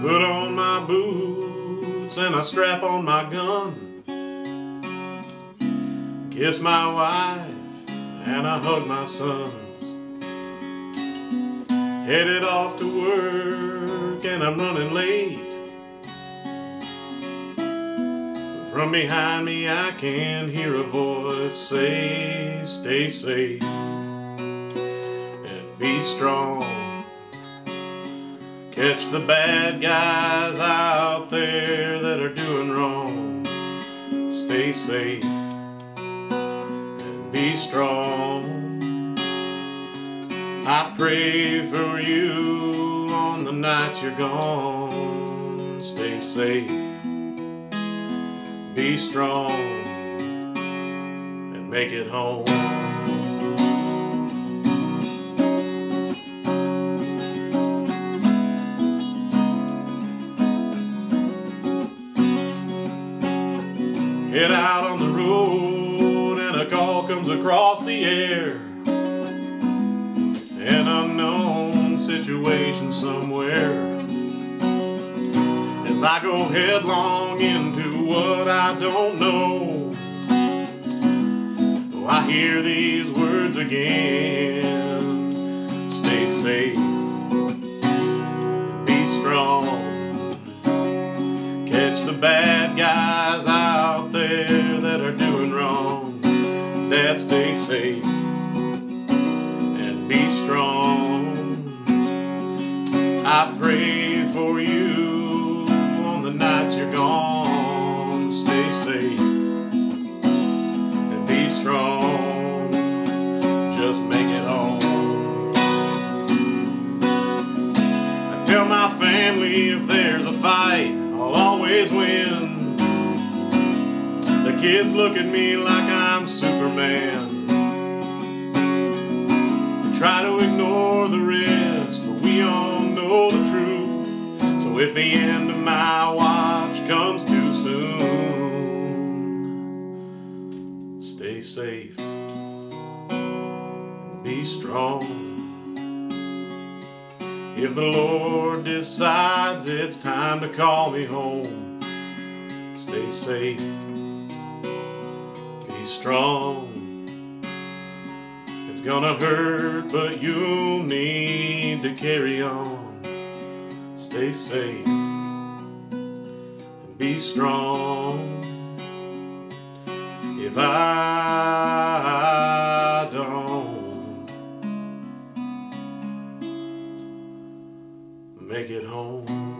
Put on my boots and I strap on my gun. Kiss my wife and I hug my sons. Headed off to work and I'm running late. From behind me I can hear a voice say, stay safe and be strong. Catch the bad guys out there that are doing wrong. Stay safe and be strong. I pray for you on the nights you're gone. Stay safe. Be strong and make it home. Head out on the road and a call comes across the air. An unknown situation somewhere. As I go headlong into what I don't know, oh, I hear these words again. Stay safe and be strong. Catch the bad guys out there that are doing wrong. Dad, stay safe and be strong. I pray for you nights you're gone. Stay safe and be strong. Just make it home. I tell my family if there's a fight, I'll always win. The kids look at me like I'm Superman. We try to ignore the risk, but we all know the truth. So if the end of my watch comes too soon, stay safe, be strong. If the Lord decides it's time to call me home, stay safe, be strong. It's gonna hurt, but you'll need to carry on. Stay safe. Be strong. If I don't make it home.